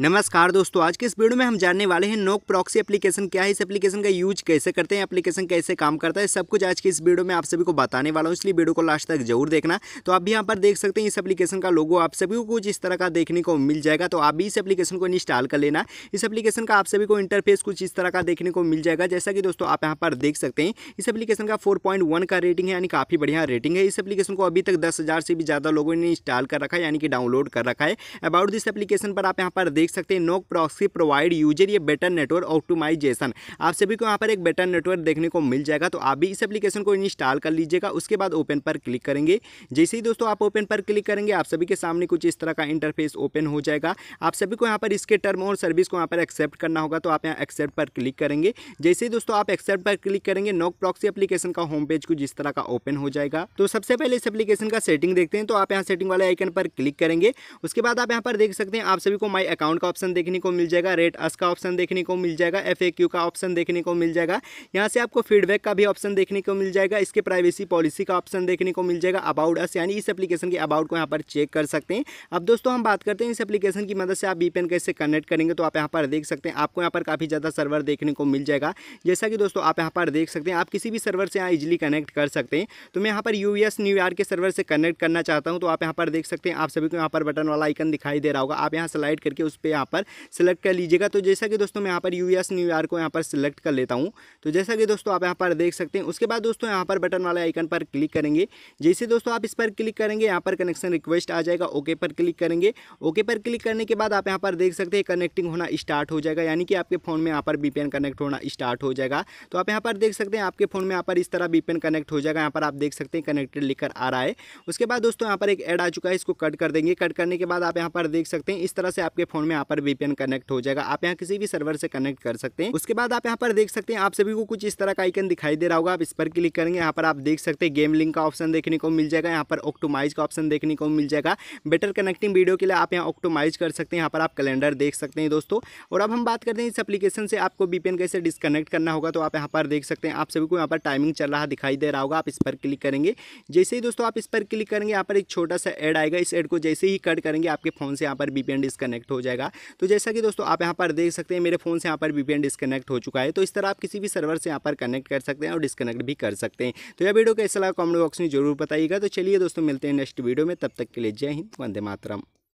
नमस्कार दोस्तों, आज के इस वीडियो में हम जानने वाले हैं नॉक प्रॉक्सी एप्लीकेशन क्या है, इस एप्लीकेशन का यूज कैसे करते हैं, एप्लीकेशन कैसे काम करता है, सब कुछ आज के इस वीडियो में आप सभी को बताने वाला हूं, इसलिए वीडियो को लास्ट तक जरूर देखना। तो आप भी यहां पर देख सकते हैं इस एप्लीकेशन का लोगो आप सभी को कुछ इस तरह का देखने को मिल जाएगा। तो आप भी इस एप्लीकेशन को इंस्टॉल कर लेना। इस एप्लीकेशन का आप सभी को इंटरफेस कुछ इस तरह का देखने को मिल जाएगा। जैसा कि दोस्तों आप यहाँ पर देख सकते हैं इस एप्लीकेशन का 4.1 का रेटिंग है, यानी काफ़ी बढ़िया रेटिंग है। इस एप्लीकेशन को अभी तक 10,000 से भी ज़्यादा लोगों ने इंस्टॉल कर रखा है, यानी कि डाउनलोड कर रखा है। अबाउट दिस एप्लीकेशन पर आप यहाँ पर देख सकते हैं नॉक प्रॉक्सी प्रोवाइड यूजर ये बेटर नेटवर्क ऑप्टिमाइजेशन, आप सभी को यहाँ पर एक बेटर नेटवर्क देखने को मिल जाएगा। तो आप भी इस एप्लीकेशन को इंस्टॉल कर लीजिएगा। उसके बाद ओपन पर क्लिक करेंगे। जैसे ही दोस्तों आप ओपन पर क्लिक करेंगे आप सभी के सामने कुछ इस तरह का इंटरफेस ओपन हो जाएगा। आप सभी को यहाँ पर इसके टर्म और सर्विस को यहाँ पर एक्सेप्ट करना होगा। तो आप यहाँ एक्सेप्ट पर क्लिक करेंगे। जैसे ही दोस्तों आप एक्सेप्ट पर क्लिक करेंगे नॉक प्रॉक्सी एप्लीकेशन का होम पेज कुछ इस तरह का ओपन हो जाएगा। तो सबसे पहले इस एप्लीकेशन का सेटिंग देखते हैं। तो आप यहाँ सेटिंग वाले आइकन पर क्लिक करेंगे। उसके बाद आप यहाँ पर देख सकते हैं आप सभी को माई अकाउंट का ऑप्शन देखने को मिल जाएगा, रेट अस का ऑप्शन देखने को मिल जाएगा, FAQ का ऑप्शन देखने को मिल जाएगा। यहाँ से आपको फीडबैक का भी ऑप्शन देखने को मिल जाएगा, इसके प्राइवेसी पॉलिसी का ऑप्शन देखने को मिल जाएगा, अबाउट अस यानी इस एप्लीकेशन के अबाउट को यहाँ पर चेक कर सकते हैं। अब दोस्तों हम बात करते हैं इस एप्लीकेशन की मदद से आप VPN कैसे कनेक्ट करेंगे। तो आप यहाँ पर देख सकते हैं आपको यहाँ पर काफ़ी ज़्यादा सर्वर देखने को मिल जाएगा। जैसा कि दोस्तों आप यहाँ पर देख सकते हैं आप किसी भी सर्वर से यहाँ इजिली कनेक्ट कर सकते हैं। तो मैं यहाँ पर US न्यूयॉर्क के सर्वर से कनेक्ट करना चाहता हूँ। तो आप यहाँ पर देख सकते हैं आप सभी को यहाँ पर बटन वाला आइकन दिखाई दे रहा होगा, आप यहाँ स्लाइड करके उस पे यहाँ पर सिलेक्ट कर लीजिएगा। तो जैसा कि दोस्तों मैं यहाँ पर US न्यूयॉर्क को यहाँ पर सिलेक्ट कर लेता हूँ। तो जैसा कि दोस्तों आप यहाँ पर देख सकते हैं उसके बाद दोस्तों यहाँ पर बटन वाले आइकन पर क्लिक करेंगे। जैसे दोस्तों आप इस पर क्लिक करेंगे यहाँ पर कनेक्शन रिक्वेस्ट आ जाएगा, ओके पर क्लिक करेंगे। ओके पर क्लिक करने के बाद आप यहाँ पर देख सकते हैं कनेक्टिंग होना स्टार्ट हो जाएगा, यानी कि आपके फ़ोन में यहाँ पर VPN कनेक्ट होना स्टार्ट हो जाएगा। तो आप यहाँ पर देख सकते हैं आपके फ़ोन में यहाँ पर इस तरह VPN कनेक्ट हो जाएगा। यहाँ पर आप देख सकते हैं कनेक्टेड लिखकर आ रहा है। उसके बाद दोस्तों यहाँ पर एक ऐड आ चुका है, इसको कट कर देंगे। कट करने के बाद आप यहाँ पर देख सकते हैं इस तरह से आपके फोन में यहाँ पर VPN कनेक्ट हो जाएगा। आप यहाँ किसी भी सर्वर से कनेक्ट कर सकते हैं। उसके बाद आप यहाँ पर देख सकते हैं आप सभी को कुछ इस तरह का आइकन दिखाई दे रहा होगा, आप इस पर क्लिक करेंगे। यहाँ पर आप देख सकते हैं गेम लिंक का ऑप्शन देखने को मिल जाएगा, यहाँ पर ऑप्टिमाइज का ऑप्शन देखने को मिल जाएगा। बेटर कनेक्टिंग वीडियो के लिए आप यहाँ ऑप्टिमाइज कर सकते हैं। यहाँ पर आप कैलेंडर देख सकते हैं दोस्तों। और अब हम बात करते हैं इस एप्लीकेशन से आपको VPN कैसे डिस्कनेक्ट करना होगा। तो आप यहाँ पर देख सकते हैं आप सभी को यहाँ पर टाइमिंग चल रहा दिखाई दे रहा होगा, आप इस पर क्लिक करेंगे। जैसे ही दोस्तों आप इस पर क्लिक करेंगे यहाँ पर एक छोटा सा ऐड आएगा, इस ऐड को जैसे ही कट करेंगे आपके फोन से यहाँ पर VPN डिस्कनेक्ट हो जाएगा। तो जैसा कि दोस्तों आप यहाँ पर देख सकते हैं मेरे फ़ोन से यहाँ पर VPN डिस्कनेक्ट हो चुका है। तो इस तरह आप किसी भी सर्वर से यहाँ पर कनेक्ट कर सकते हैं और डिस्कनेक्ट भी कर सकते हैं। तो यह वीडियो कैसा लगा कमेंट बॉक्स में जरूर बताइएगा। तो चलिए दोस्तों मिलते हैं नेक्स्ट वीडियो में, तब तक के लिए जय हिंद, वंदे मातरम।